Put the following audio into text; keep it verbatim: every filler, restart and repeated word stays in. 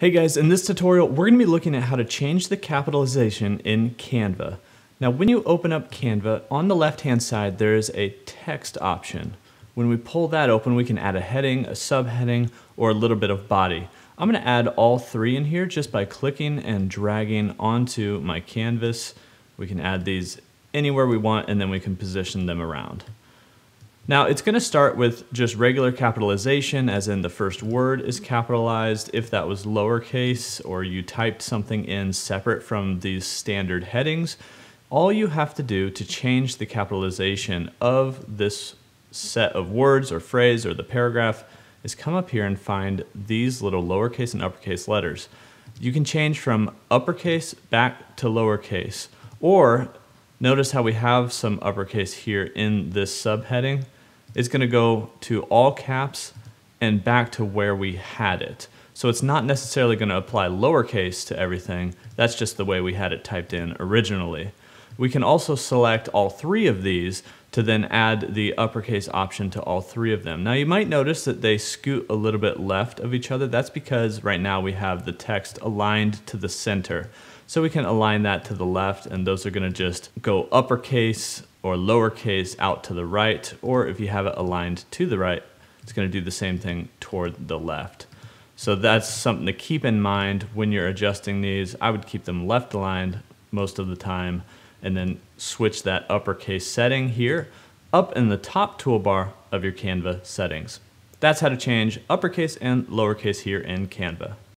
Hey guys, in this tutorial, we're gonna be looking at how to change the capitalization in Canva. Now, when you open up Canva, on the left-hand side, there is a text option. When we pull that open, we can add a heading, a subheading, or a little bit of body. I'm gonna add all three in here just by clicking and dragging onto my canvas. We can add these anywhere we want, and then we can position them around. Now, it's gonna start with just regular capitalization, as in the first word is capitalized. If that was lowercase or you typed something in separate from these standard headings, all you have to do to change the capitalization of this set of words or phrase or the paragraph is come up here and find these little lowercase and uppercase letters. You can change from uppercase back to lowercase, or notice how we have some uppercase here in this subheading. It's gonna go to all caps and back to where we had it. So it's not necessarily gonna apply lowercase to everything. That's just the way we had it typed in originally. We can also select all three of these to then add the uppercase option to all three of them. Now you might notice that they scoot a little bit left of each other. That's because right now we have the text aligned to the center. So we can align that to the left, and those are gonna just go uppercase or lowercase out to the right, or if you have it aligned to the right, it's gonna do the same thing toward the left. So that's something to keep in mind when you're adjusting these. I would keep them left aligned most of the time, and then switch that uppercase setting here up in the top toolbar of your Canva settings. That's how to change uppercase and lowercase here in Canva.